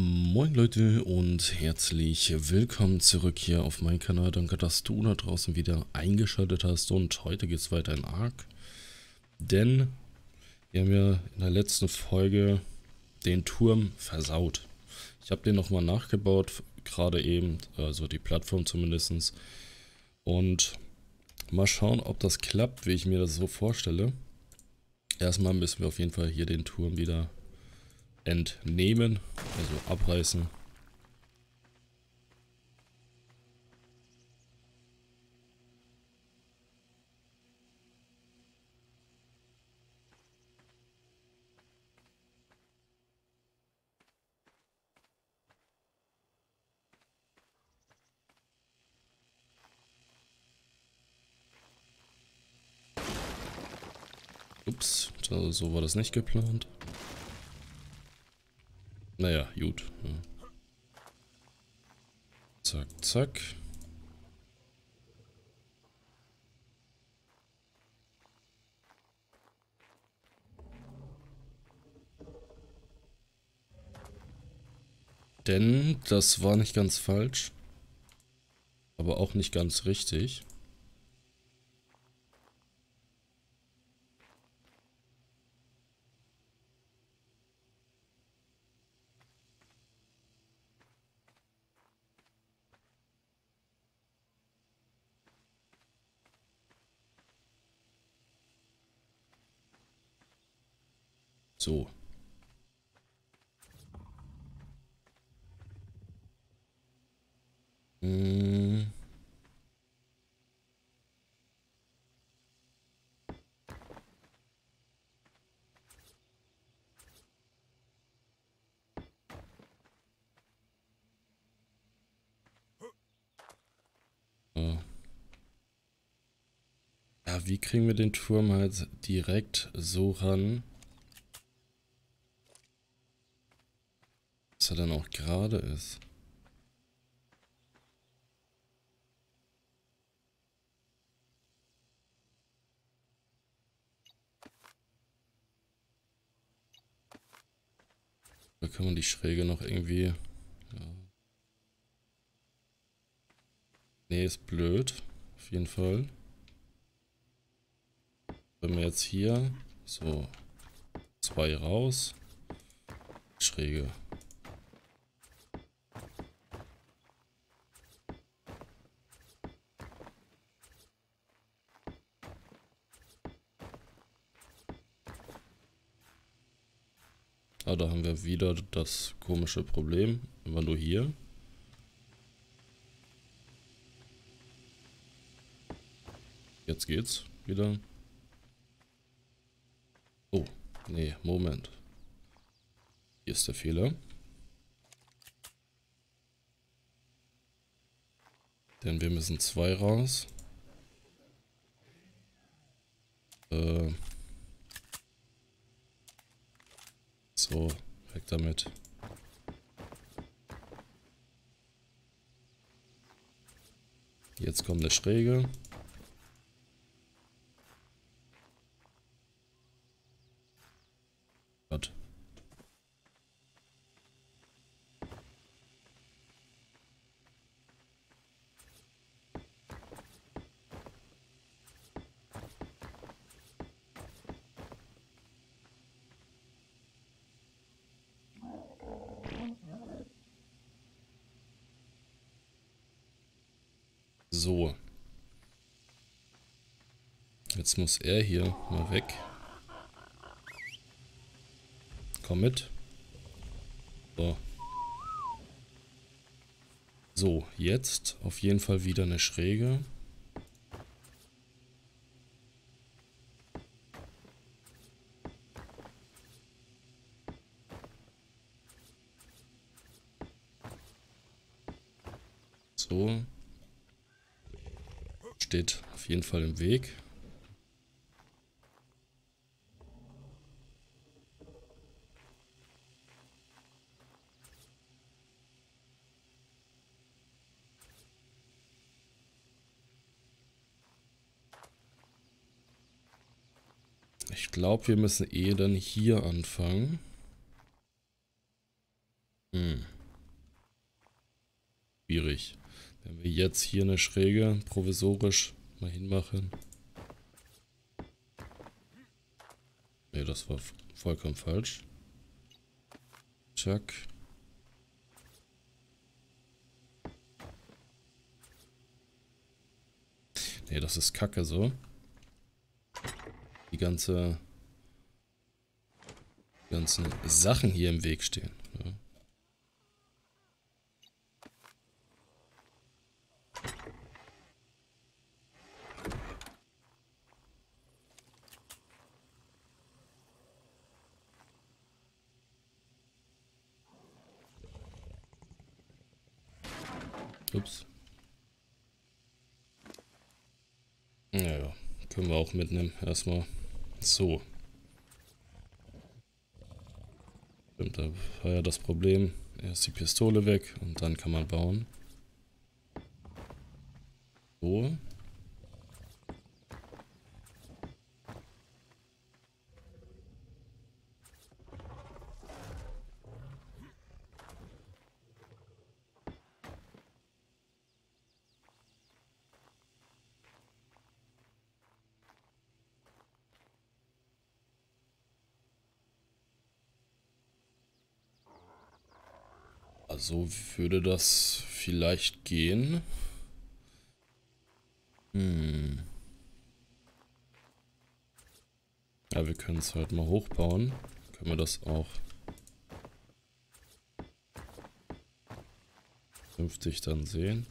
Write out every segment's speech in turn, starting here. Moin Leute und herzlich willkommen zurück hier auf meinem Kanal. Danke, dass du da draußen wieder eingeschaltet hast und heute geht es weiter in ARK. Denn wir haben ja in der letzten Folge den Turm versaut. Ich habe den nochmal nachgebaut, gerade eben, also die Plattform zumindest. Und mal schauen, ob das klappt, wie ich mir das so vorstelle. Erstmal müssen wir auf jeden Fall hier den Turm wieder entnehmen, also abreißen. Ups, so war das nicht geplant. Naja, gut. Ja. Zack, zack. Denn das war nicht ganz falsch, aber auch nicht ganz richtig. So. Ja, wie kriegen wir den Turm halt direkt so ran? Er dann auch gerade ist. Da kann man die Schräge noch irgendwie. Ja. Nee, ist blöd. Auf jeden Fall. Wenn wir jetzt hier so 2 raus. Schräge. Ah, da haben wir wieder das komische Problem, immer nur hier. Jetzt geht's wieder. Oh, nee, Moment. Hier ist der Fehler. Denn wir müssen 2 raus. So, weg damit. Jetzt kommt eine Schräge. Gott. So, jetzt muss er hier mal weg. Komm mit. So. So, jetzt auf jeden Fall wieder eine Schräge. So. Steht auf jeden Fall im Weg. Ich glaube, wir müssen dann hier anfangen. Schwierig. Wenn wir jetzt hier eine Schräge provisorisch mal hinmachen. Ne, das war vollkommen falsch. Zack. Ne, das ist kacke so. Die ganzen Sachen hier im Weg stehen. Ja. Ups. Naja, können wir auch mitnehmen erstmal. So. Stimmt, da war ja das Problem. Erst die Pistole weg und dann kann man bauen. So. So würde das vielleicht gehen. Ja, wir können es halt mal hochbauen. Können wir das auch 50 dann sehen.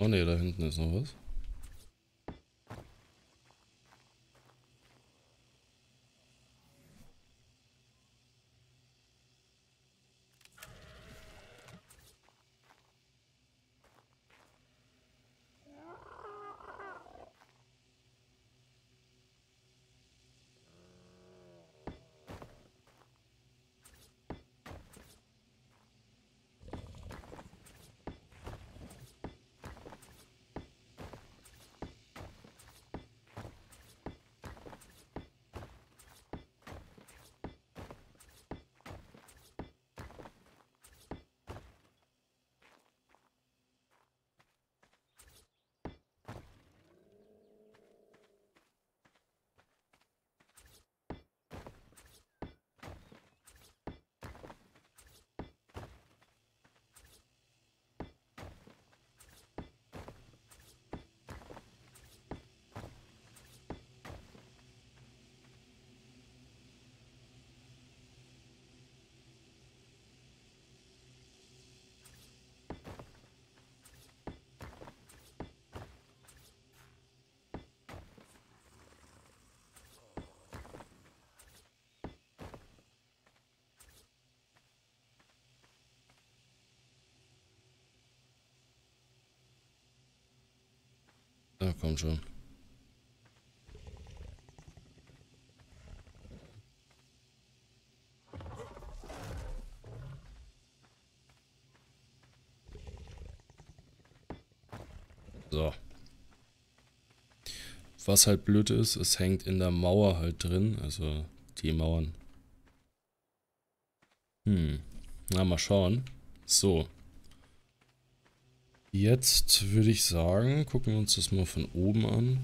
Oh ne, da hinten ist noch was. Ja, komm schon. So. Was halt blöd ist, es hängt in der Mauer halt drin, also die Mauern. Na, mal schauen. So. Jetzt würde ich sagen, gucken wir uns das mal von oben an.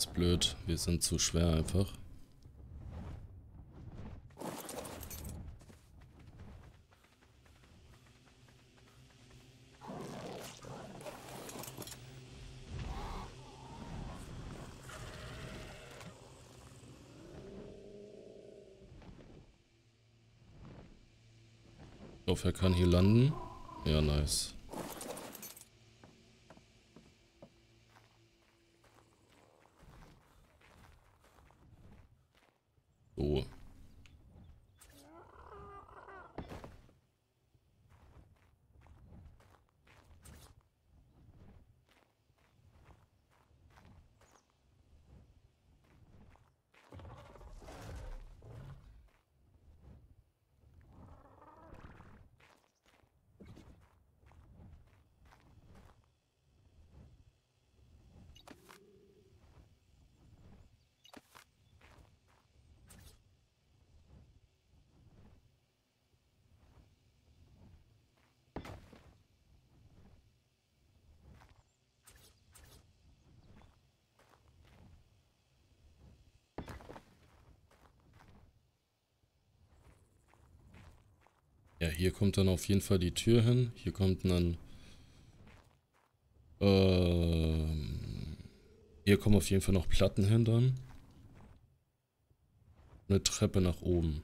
Ist blöd, wir sind zu schwer einfach. Ich hoffe, er kann hier landen. Ja, nice. So. Ja, hier kommt dann auf jeden Fall die Tür hin. Hier kommt dann... hier kommen auf jeden Fall noch Platten hin dann. Eine Treppe nach oben.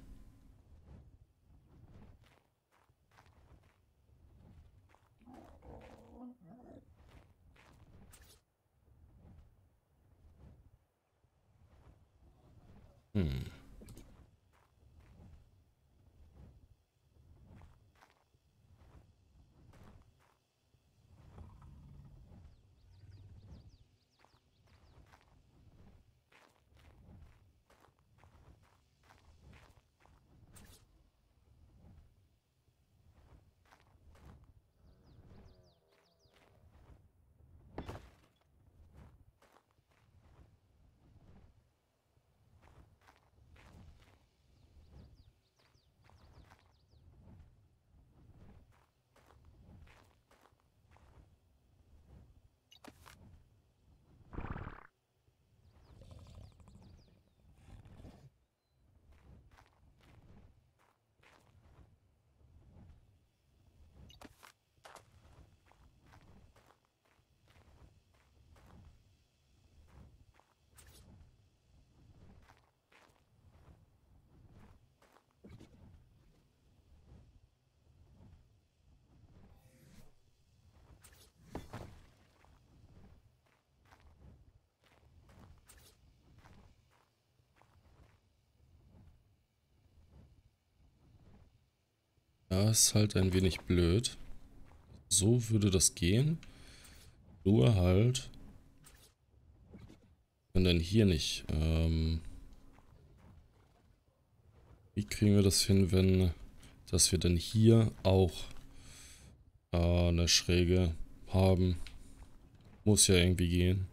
Ist halt ein wenig blöd. So würde das gehen. Nur halt. Und dann hier nicht. Wie kriegen wir das hin, wenn dass wir dann hier auch eine Schräge haben? Muss ja irgendwie gehen.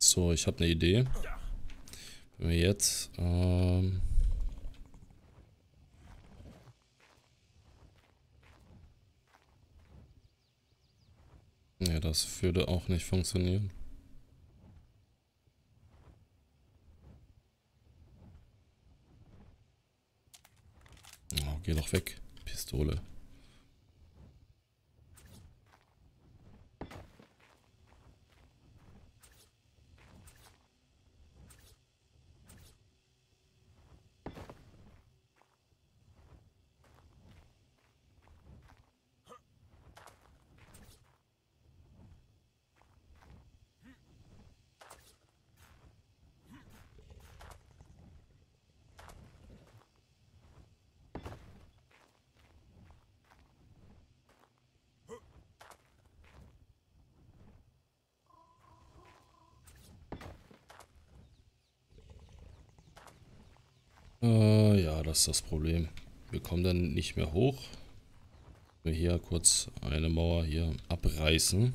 So, ich habe eine Idee. Wenn wir jetzt ja, das würde auch nicht funktionieren. Oh, geh doch weg, Pistole. Ja, das ist das Problem. Wir kommen dann nicht mehr hoch. Wir hier kurz eine Mauer hier abreißen.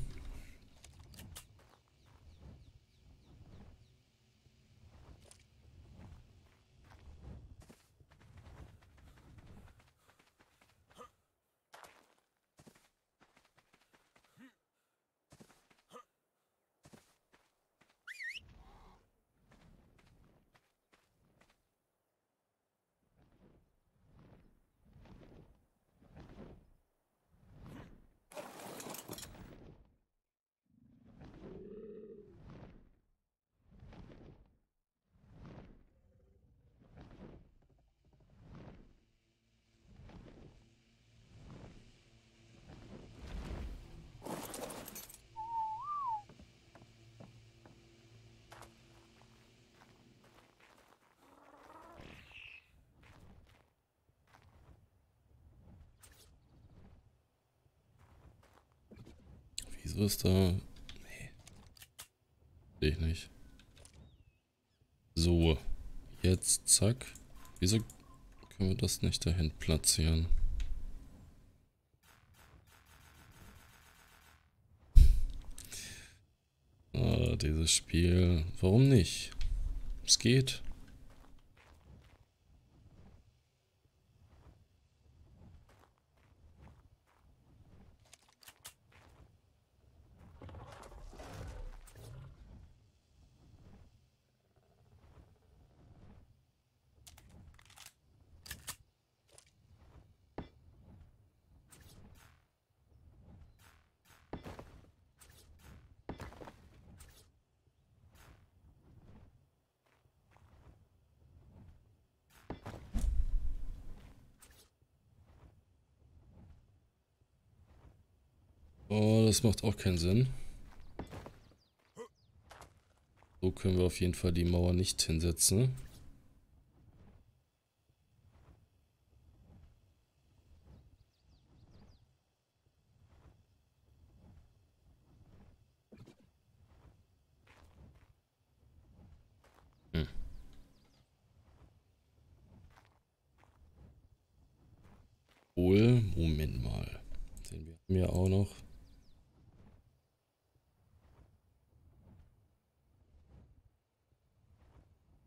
Ist da? Nee. Sehe ich nicht. So. Jetzt zack. Wieso können wir das nicht dahin platzieren? Ah, dieses Spiel. Warum nicht? Es geht. Oh, das macht auch keinen Sinn. So können wir auf jeden Fall die Mauer nicht hinsetzen. Wohl, Moment mal. Den wir haben ja auch noch.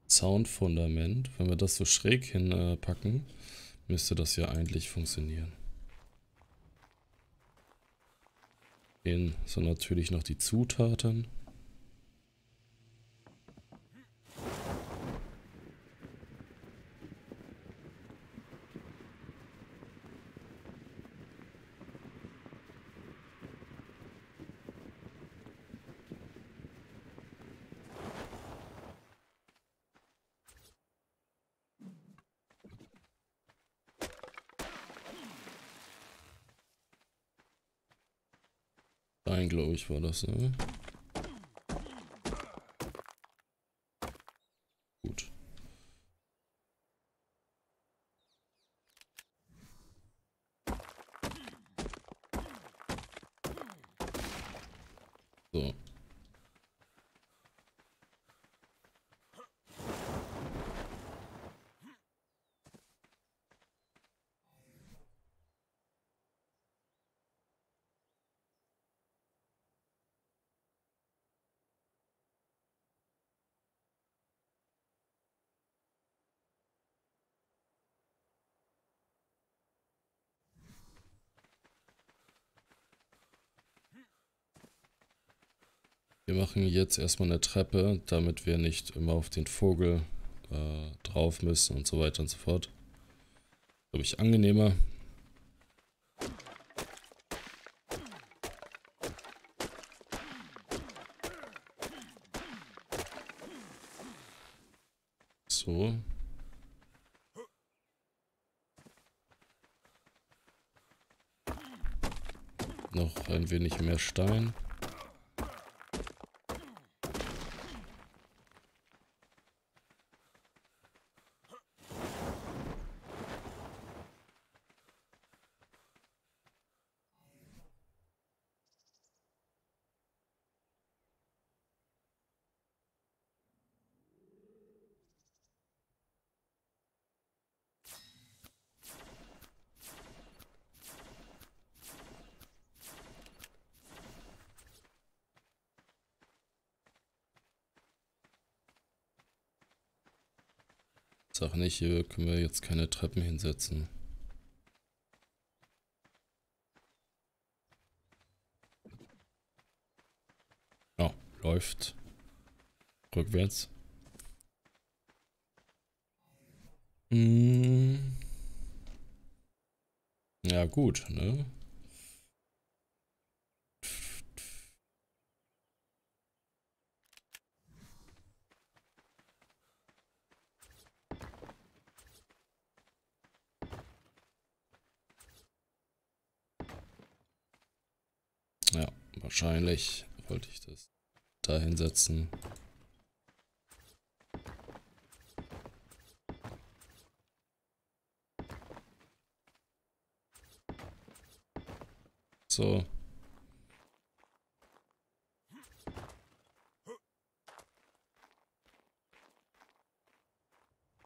Soundfundament, wenn wir das so schräg hinpacken, müsste das ja eigentlich funktionieren. Gehen so natürlich noch die Zutaten. Glaube ich war das, ne? Gut. So. Wir machen jetzt erstmal eine Treppe, damit wir nicht immer auf den Vogel drauf müssen und so weiter und so fort. Glaube ich angenehmer. So. Noch ein wenig mehr Stein. Sag nicht, hier können wir jetzt keine Treppen hinsetzen. Ja, läuft. Rückwärts. Ja gut, ne? Ja, wahrscheinlich wollte ich das da hinsetzen. So.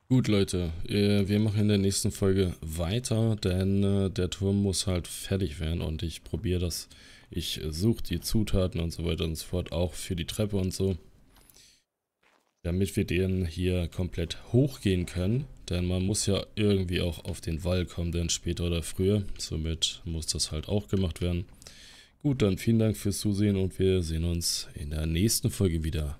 Gut, Leute, wir machen in der nächsten Folge weiter, denn der Turm muss halt fertig werden und ich probiere das. Ich suche die Zutaten und so weiter und so fort, auch für die Treppe und so, damit wir den hier komplett hochgehen können, denn man muss ja irgendwie auch auf den Wall kommen, denn später oder früher, somit muss das halt auch gemacht werden. Gut, dann vielen Dank fürs Zusehen und wir sehen uns in der nächsten Folge wieder.